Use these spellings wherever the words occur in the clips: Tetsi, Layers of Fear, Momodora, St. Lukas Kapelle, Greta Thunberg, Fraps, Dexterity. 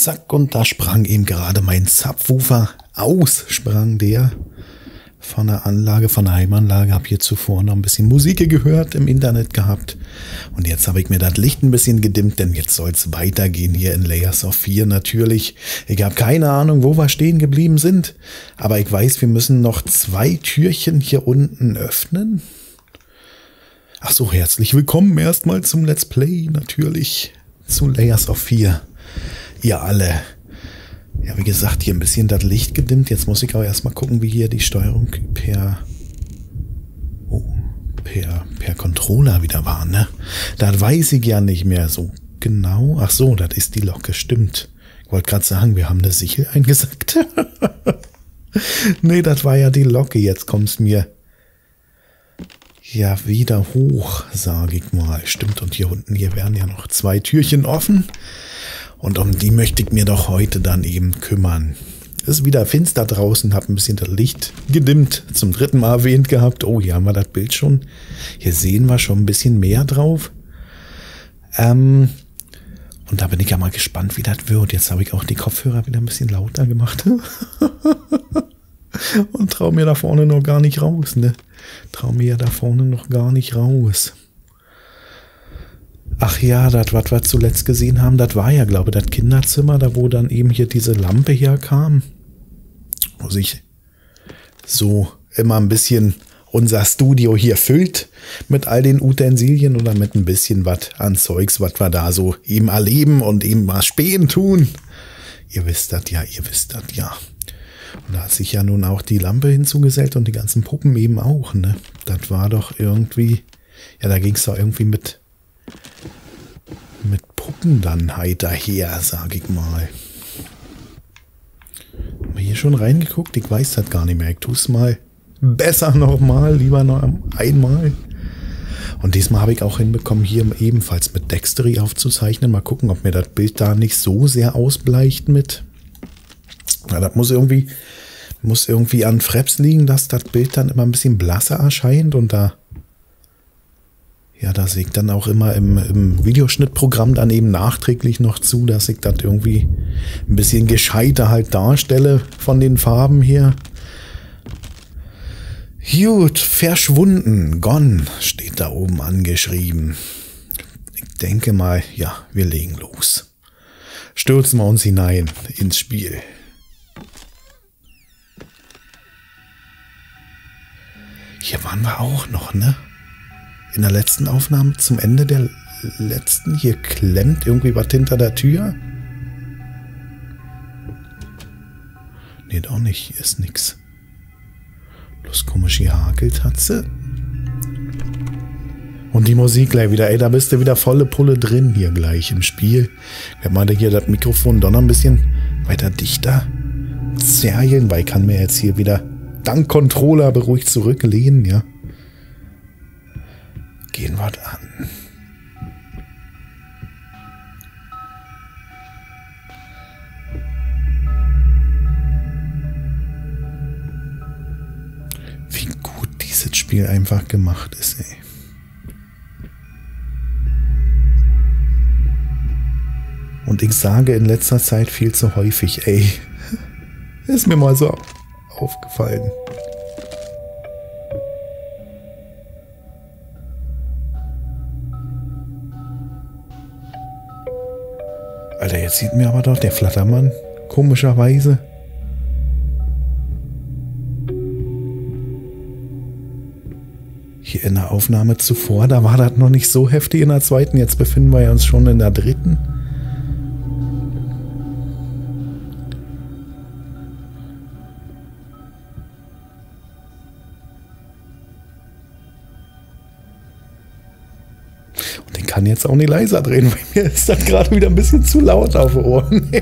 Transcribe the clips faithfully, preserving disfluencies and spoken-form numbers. Zack, und da sprang eben gerade mein Subwoofer aus, sprang der von der Anlage, von der Heimanlage. Habe hier zuvor noch ein bisschen Musik gehört, im Internet gehabt. Und jetzt habe ich mir das Licht ein bisschen gedimmt, denn jetzt soll es weitergehen hier in Layers of Fear natürlich. Ich habe keine Ahnung, wo wir stehen geblieben sind, aber ich weiß, wir müssen noch zwei Türchen hier unten öffnen. Ach so, herzlich willkommen erstmal zum Let's Play natürlich, zu Layers of Fear, ihr alle. Ja, wie gesagt, hier ein bisschen das Licht gedimmt. Jetzt muss ich aber erstmal gucken, wie hier die Steuerung per, oh, per, per Controller wieder war, ne? Das weiß ich ja nicht mehr so genau. Ach so, das ist die Locke, stimmt. Ich wollte gerade sagen, wir haben eine Sichel eingesackt. Nee, das war ja die Locke. Jetzt kommt's mir ja wieder hoch, sage ich mal. Stimmt, und hier unten, hier wären ja noch zwei Türchen offen. Und um die möchte ich mir doch heute dann eben kümmern. Es ist wieder finster draußen, habe ein bisschen das Licht gedimmt, zum dritten Mal erwähnt gehabt. Oh, hier haben wir das Bild schon. Hier sehen wir schon ein bisschen mehr drauf. Ähm, und da bin ich ja mal gespannt, wie das wird. Jetzt habe ich auch die Kopfhörer wieder ein bisschen lauter gemacht. Und trau mir da vorne noch gar nicht raus, ne? Trau mir da vorne noch gar nicht raus. Ach ja, das, was wir zuletzt gesehen haben, das war ja, glaube ich, das Kinderzimmer, da wo dann eben hier diese Lampe herkam, wo sich so immer ein bisschen unser Studio hier füllt mit all den Utensilien oder mit ein bisschen was an Zeugs, was wir da so eben erleben und eben mal spähen tun. Ihr wisst das ja, ihr wisst das ja. Und da hat sich ja nun auch die Lampe hinzugesellt und die ganzen Puppen eben auch, ne? Das war doch irgendwie, ja, da ging es doch irgendwie mit... mit Puppen dann heiter her, sag ich mal. Haben wir hier schon reingeguckt? Ich weiß das gar nicht mehr. Ich tue es mal besser nochmal, lieber noch einmal. Und diesmal habe ich auch hinbekommen, hier ebenfalls mit Dexterity aufzuzeichnen. Mal gucken, ob mir das Bild da nicht so sehr ausbleicht mit. Na, das muss irgendwie, muss irgendwie an Fraps liegen, dass das Bild dann immer ein bisschen blasser erscheint und da... Ja, da sehe ich dann auch immer im, im Videoschnittprogramm dann eben nachträglich noch zu, dass ich das irgendwie ein bisschen gescheiter halt darstelle von den Farben her. Gut, verschwunden, gone, steht da oben angeschrieben. Ich denke mal, ja, wir legen los. Stürzen wir uns hinein ins Spiel. Hier waren wir auch noch, ne? In der letzten Aufnahme, zum Ende der letzten, hier klemmt irgendwie was hinter der Tür. Nee, doch nicht, ist nix. Bloß komisch, hier hakelt hat sie. Und die Musik gleich wieder, ey, da bist du wieder volle Pulle drin hier gleich im Spiel. Wenn man hier das Mikrofon doch noch ein bisschen weiter dichter zerren, weil ich kann mir jetzt hier wieder dank Controller beruhigt zurücklehnen, ja. Gehen wir an. Wie gut dieses Spiel einfach gemacht ist, ey. Und ich sage in letzter Zeit viel zu häufig, ey. Ist mir mal so aufgefallen. Alter, jetzt sieht mir aber doch der Flattermann komischerweise. Hier in der Aufnahme zuvor, da war das noch nicht so heftig in der zweiten. Jetzt befinden wir uns schon in der dritten. Kann jetzt auch nicht leiser drehen, weil mir ist das gerade wieder ein bisschen zu laut auf den Ohren.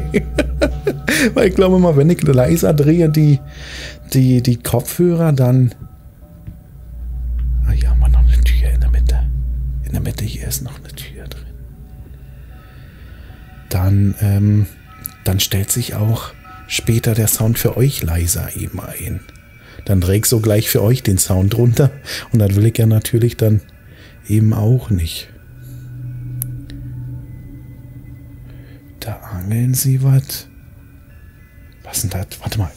Weil ich glaube mal, wenn ich leiser drehe, die, die, die Kopfhörer, dann... Ah, hier haben wir noch eine Tür in der Mitte. In der Mitte hier ist noch eine Tür drin. Dann, ähm, dann stellt sich auch später der Sound für euch leiser eben ein. Dann drehe ich so gleich für euch den Sound runter. Und das will ich ja natürlich dann eben auch nicht. Da angeln sie was. Was denn das? Warte mal.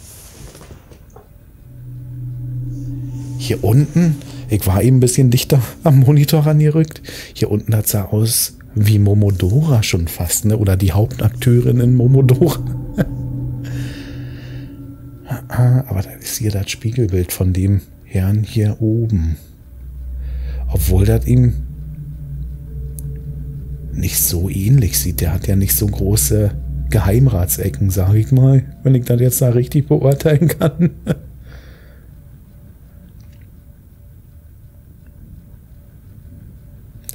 Hier unten, ich war eben ein bisschen dichter am Monitor rangerückt. Hier unten hat es ja aus wie Momodora schon fast, ne? Oder die Hauptakteurin in Momodora. Aber da ist hier das Spiegelbild von dem Herrn hier oben. Obwohl das ihm nicht so ähnlich sieht. Der hat ja nicht so große Geheimratsecken, sage ich mal. Wenn ich das jetzt da richtig beurteilen kann.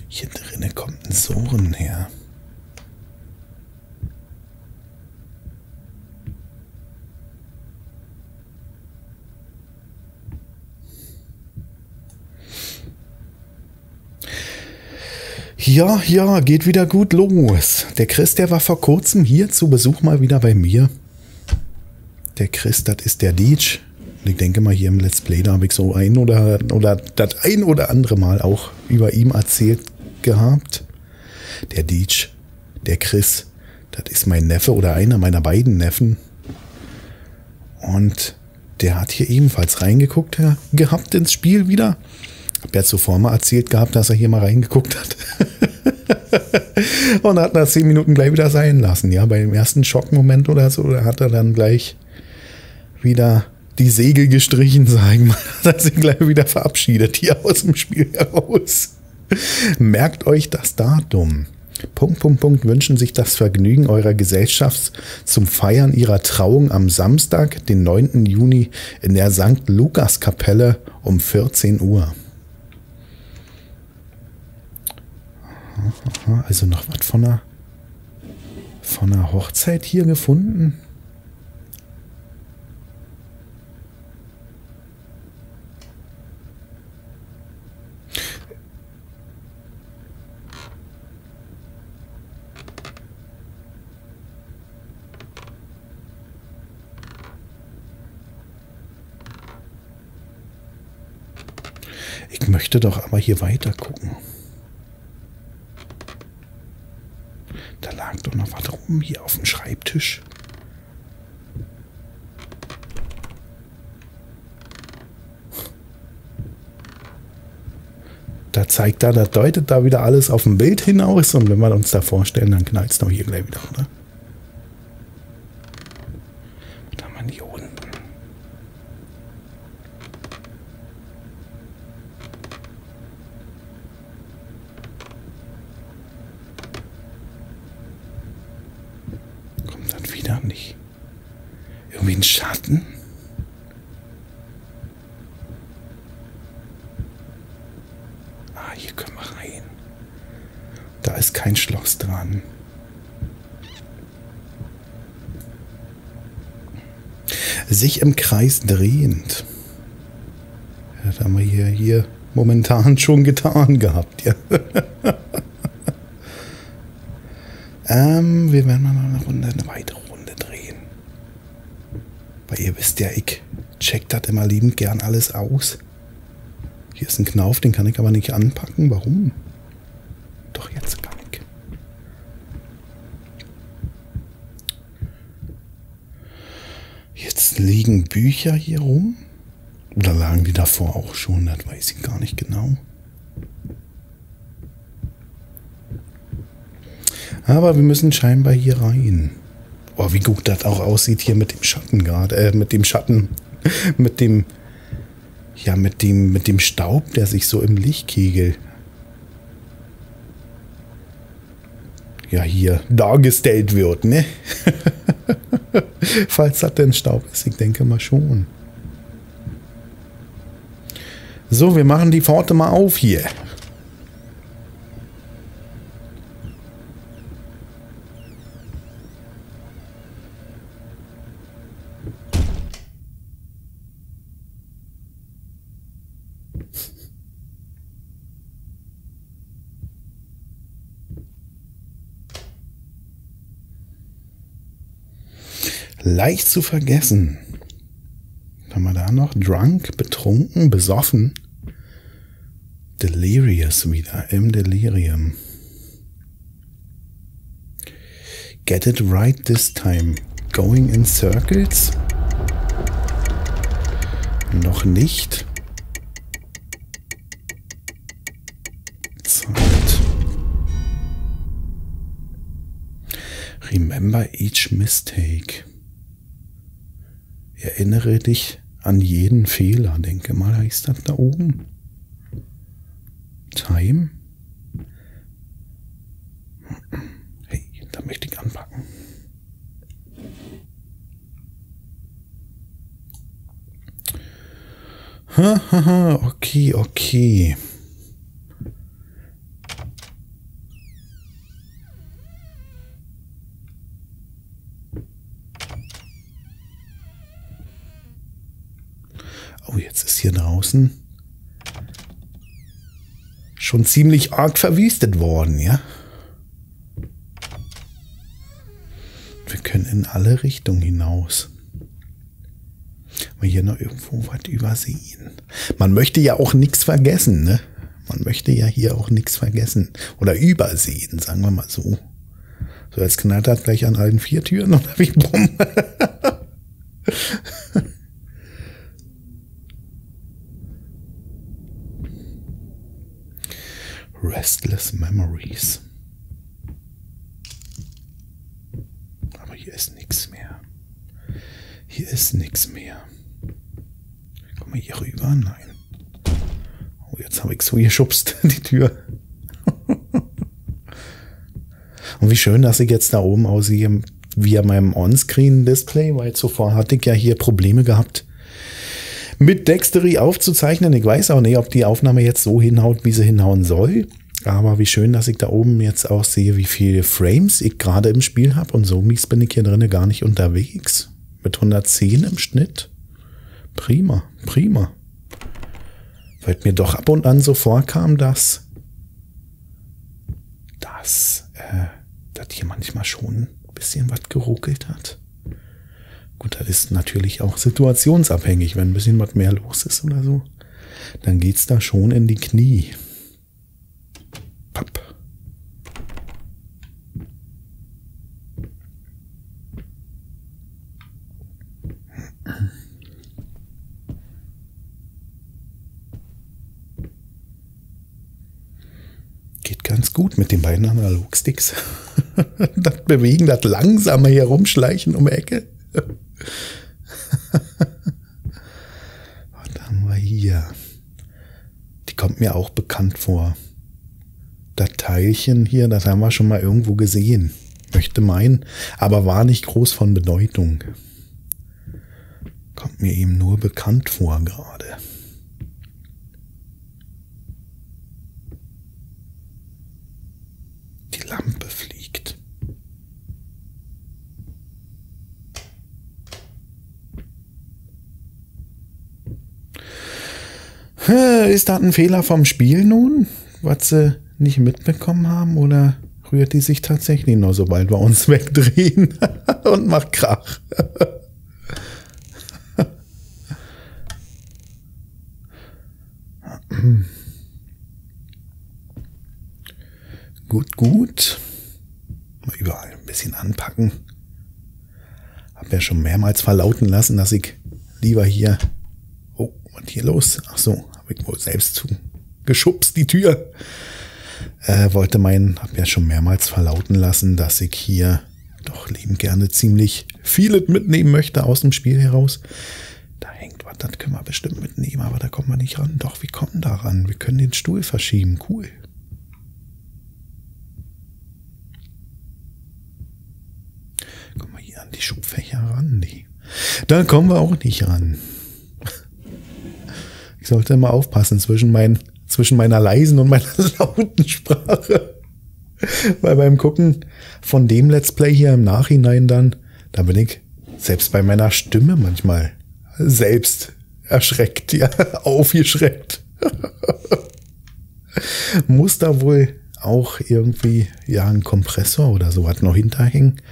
Hier drinnen kommt ein Sohn her. Ja, ja, geht wieder gut los. Der Chris, der war vor kurzem hier zu Besuch mal wieder bei mir. Der Chris, das ist der Leech. Und ich denke mal, hier im Let's Play, da habe ich so ein oder, oder das ein oder andere Mal auch über ihm erzählt gehabt. Der Leech, der Chris, das ist mein Neffe oder einer meiner beiden Neffen. Und der hat hier ebenfalls reingeguckt ja, gehabt ins Spiel wieder. Hab ja zuvor mal erzählt gehabt, dass er hier mal reingeguckt hat. Und hat nach zehn Minuten gleich wieder sein lassen. Ja, bei dem ersten Schockmoment oder so, da hat er dann gleich wieder die Segel gestrichen, sagen wir mal. Hat er sich gleich wieder verabschiedet hier aus dem Spiel heraus. Merkt euch das Datum. Punkt, Punkt, Punkt, wünschen sich das Vergnügen eurer Gesellschaft zum Feiern ihrer Trauung am Samstag, den neunten Juni, in der Sankt Lukas Kapelle um vierzehn Uhr. Also noch was von einer, von einer Hochzeit hier gefunden. Ich möchte doch aber hier weiter gucken. Da lag doch noch was rum hier auf dem Schreibtisch. Da zeigt da, da deutet da wieder alles auf dem Bild hinaus. Und wenn wir uns da vorstellen, dann knallt es doch hier gleich wieder, oder? Was haben wir hier unten? Nicht. Irgendwie ein Schatten? Ah, hier können wir rein. Da ist kein Schloss dran. Sich im Kreis drehend. Ja, das haben wir hier, hier momentan schon getan gehabt, ja. ähm, wir werden mal eine Runde, eine weitere Runde drehen. Weil ihr wisst ja, ich check das immer liebend gern alles aus. Hier ist ein Knauf, den kann ich aber nicht anpacken. Warum? Doch, jetzt kann ich. Jetzt liegen Bücher hier rum. Oder lagen die davor auch schon? Das weiß ich gar nicht genau. Aber wir müssen scheinbar hier rein. Oh, wie gut das auch aussieht hier mit dem Schatten gerade. Äh, mit dem Schatten. Mit dem. Ja, mit dem, mit dem Staub, der sich so im Licht kegelt. Ja, hier dargestellt wird, ne? Falls das denn Staub ist, ich denke mal schon. So, wir machen die Pforte mal auf hier. Leicht zu vergessen. Was haben wir da noch? Drunk, betrunken, besoffen. Delirious wieder, im Delirium. get it right this time. Going in circles? Noch nicht. Zeit. Remember each mistake. Erinnere dich an jeden Fehler. Denke mal, heißt das da oben? Time? Hey, da möchte ich anpacken. Haha, okay, okay. Oh, jetzt ist hier draußen schon ziemlich arg verwüstet worden, ja? Wir können in alle Richtungen hinaus. Mal hier noch irgendwo was übersehen. Man möchte ja auch nichts vergessen, ne? Man möchte ja hier auch nichts vergessen. Oder übersehen, sagen wir mal so. So, jetzt knallt das gleich an allen vier Türen oder wie bumm. Restless Memories. Aber hier ist nichts mehr. Hier ist nichts mehr. Guck mal hier rüber. Nein. Oh, jetzt habe ich so geschubst, die Tür. Und wie schön, dass ich jetzt da oben aussehe, wie an meinem On-Screen-Display, weil zuvor hatte ich ja hier Probleme gehabt, mit Dexterity aufzuzeichnen. Ich weiß auch nicht, ob die Aufnahme jetzt so hinhaut, wie sie hinhauen soll. Aber wie schön, dass ich da oben jetzt auch sehe, wie viele Frames ich gerade im Spiel habe. Und so mies bin ich hier drin gar nicht unterwegs. Mit hundertzehn im Schnitt. Prima, prima. Weil mir doch ab und an so vorkam, dass, dass, äh, dass hier manchmal schon ein bisschen was geruckelt hat. Gut, das ist natürlich auch situationsabhängig. Wenn ein bisschen was mehr los ist oder so, dann geht's da schon in die Knie. Papp. Geht ganz gut mit den beiden Analogsticks. Das Bewegen, das langsame hier rumschleichen um die Ecke. Was haben wir hier? Die kommt mir auch bekannt vor. Das Teilchen hier, das haben wir schon mal irgendwo gesehen. Möchte meinen, aber war nicht groß von Bedeutung. Kommt mir eben nur bekannt vor gerade. Die Lampe fliegt. Ist das ein Fehler vom Spiel nun, was sie nicht mitbekommen haben, oder rührt die sich tatsächlich nur, sobald wir uns wegdrehen und macht Krach? Gut, gut. Mal überall ein bisschen anpacken. Hab ja schon mehrmals verlauten lassen, dass ich lieber hier... Oh, was hier los? Ach so, habe ich wohl selbst zu geschubst, die Tür. Äh, wollte meinen, habe ja schon mehrmals verlauten lassen, dass ich hier doch lieben gerne ziemlich vieles mitnehmen möchte aus dem Spiel heraus. Da hängt was, das können wir bestimmt mitnehmen, aber da kommen wir nicht ran. Doch, wir kommen da ran. Wir können den Stuhl verschieben. Cool. Kommen wir hier an die Schubfächer ran? Nee. Da kommen wir auch nicht ran. Ich sollte immer aufpassen zwischen, mein, zwischen meiner leisen und meiner lauten Sprache. Weil beim Gucken von dem Let's Play hier im Nachhinein dann, da bin ich selbst bei meiner Stimme manchmal selbst erschreckt, ja, aufgeschreckt. Muss da wohl auch irgendwie, ja, ein Kompressor oder sowas noch hinterhängen,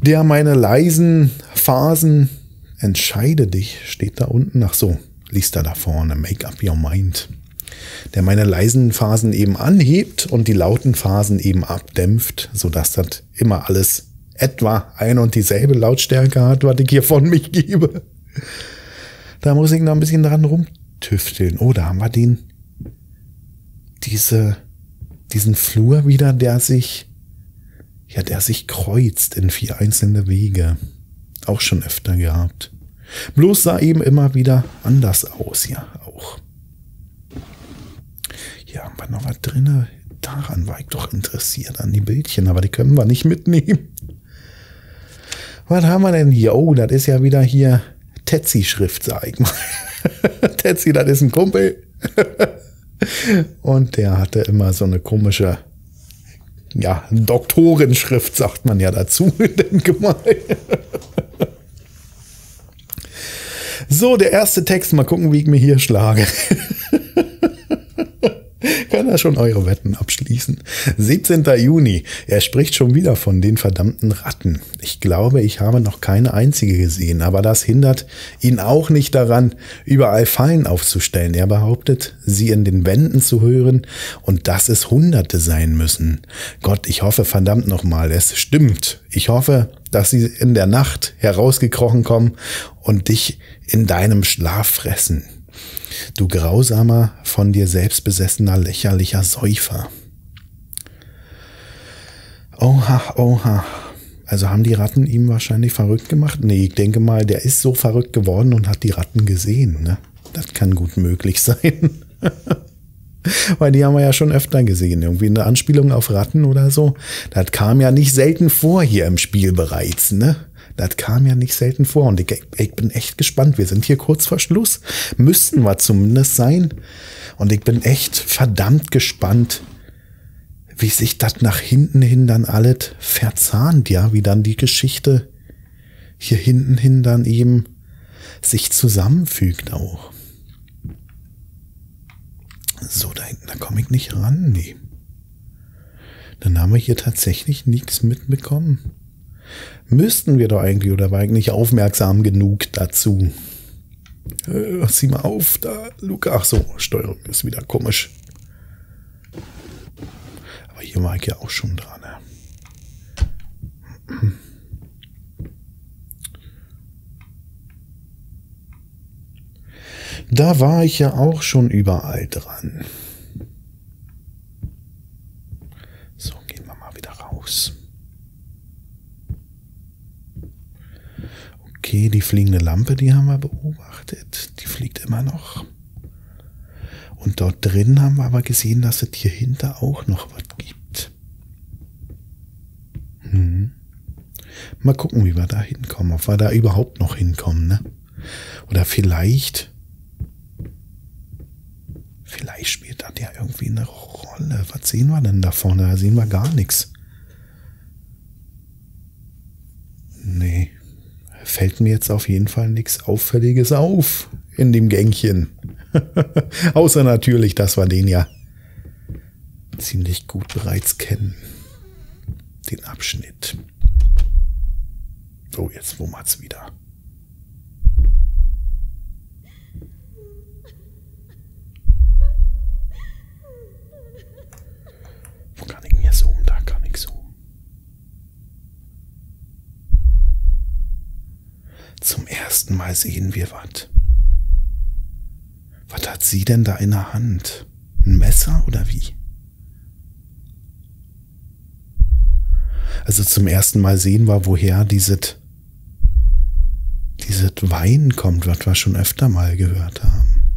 der meine leisen Phasen entscheide dich, steht da unten. Ach so, liest da da vorne, Make Up Your Mind. der meine leisen Phasen eben anhebt und die lauten Phasen eben abdämpft, sodass das immer alles etwa ein und dieselbe Lautstärke hat, was ich hier von mich gebe. Da muss ich noch ein bisschen dran rumtüfteln. Oh, da haben wir den, diese, diesen Flur wieder, der sich, ja, der sich kreuzt in vier einzelne Wege. Auch schon öfter gehabt. Bloß sah eben immer wieder anders aus, ja, auch. Hier haben wir noch was drin. Daran war ich doch interessiert, an die Bildchen, aber die können wir nicht mitnehmen. Was haben wir denn hier? Oh, das ist ja wieder hier Tetsi-Schrift, sag ich mal. Tetsi, das ist ein Kumpel. Und der hatte immer so eine komische, ja, Doktorenschrift, sagt man ja dazu, denke mal. So, der erste Text. Mal gucken, wie ich mir hier schlage. Kann er schon eure Wetten abschließen. siebzehnter Juni. Er spricht schon wieder von den verdammten Ratten. Ich glaube, ich habe noch keine einzige gesehen, aber das hindert ihn auch nicht daran, überall Fallen aufzustellen. Er behauptet, sie in den Wänden zu hören und dass es Hunderte sein müssen. Gott, ich hoffe verdammt nochmal, es stimmt. Ich hoffe, dass sie in der Nacht herausgekrochen kommen und dich in deinem Schlaf fressen. Du grausamer, von dir selbst besessener, lächerlicher Säufer. Oha, oha. Also haben die Ratten ihm wahrscheinlich verrückt gemacht? Nee, ich denke mal, der ist so verrückt geworden und hat die Ratten gesehen. Ne? Das kann gut möglich sein. Weil die haben wir ja schon öfter gesehen. Irgendwie eine Anspielung auf Ratten oder so. Das kam ja nicht selten vor hier im Spiel bereits, ne? Das kam ja nicht selten vor und ich, ich bin echt gespannt. Wir sind hier kurz vor Schluss. Müssten wir zumindest sein. Und ich bin echt verdammt gespannt, wie sich das nach hinten hin dann alles verzahnt. Ja, wie dann die Geschichte hier hinten hin dann eben sich zusammenfügt auch. So, da hinten, da komme ich nicht ran. Nee. Dann haben wir hier tatsächlich nichts mitbekommen. Müssten wir doch eigentlich, oder war ich nicht aufmerksam genug dazu? Äh, zieh mal auf, da, Luca. Ach so, Steuerung ist wieder komisch. Aber hier war ich ja auch schon dran. Ne? Da war ich ja auch schon überall dran. So, gehen wir mal wieder raus. Okay, die fliegende Lampe, die haben wir beobachtet. Die fliegt immer noch. Und dort drin haben wir aber gesehen, dass es hier hinter auch noch was gibt. Hm. Mal gucken, wie wir da hinkommen. Ob wir da überhaupt noch hinkommen, ne? Oder vielleicht... Vielleicht spielt das ja irgendwie eine Rolle. Was sehen wir denn da vorne? Da sehen wir gar nichts. Nee. Fällt mir jetzt auf jeden Fall nichts Auffälliges auf in dem Gängchen. Außer natürlich, dass wir den ja ziemlich gut bereits kennen. Den Abschnitt. So, jetzt wummert's wieder. Wo kann ich denn hier zoomen? Da kann ich zoomen. Zum ersten Mal sehen wir was. Was hat sie denn da in der Hand? Ein Messer oder wie? Also zum ersten Mal sehen wir, woher dieses dieses Weinen kommt, was wir schon öfter mal gehört haben.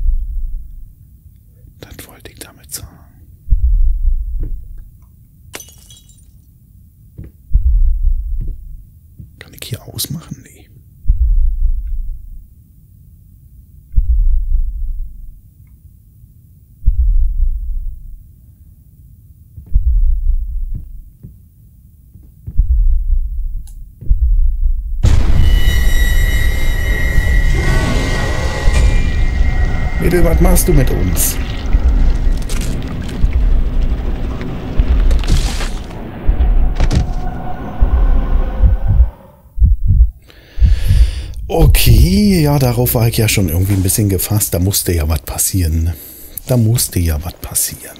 Das wollte ich damit sagen. Kann ich hier ausmachen? Nee. Mädel, was machst du mit uns? Okay, ja, darauf war ich ja schon irgendwie ein bisschen gefasst. Da musste ja was passieren. Da musste ja was passieren.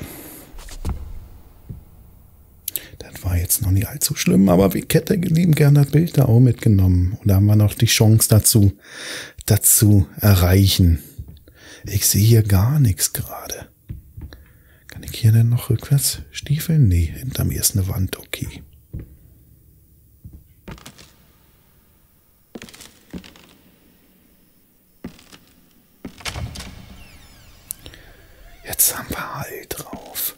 Das war jetzt noch nicht allzu schlimm, aber ich hätte lieben gerne das Bild da auch mitgenommen. Und da haben wir noch die Chance dazu, dazu erreichen. Ich sehe hier gar nichts gerade. Kann ich hier denn noch rückwärts stiefeln? Nee, hinter mir ist eine Wand, okay. Jetzt haben wir Halt drauf.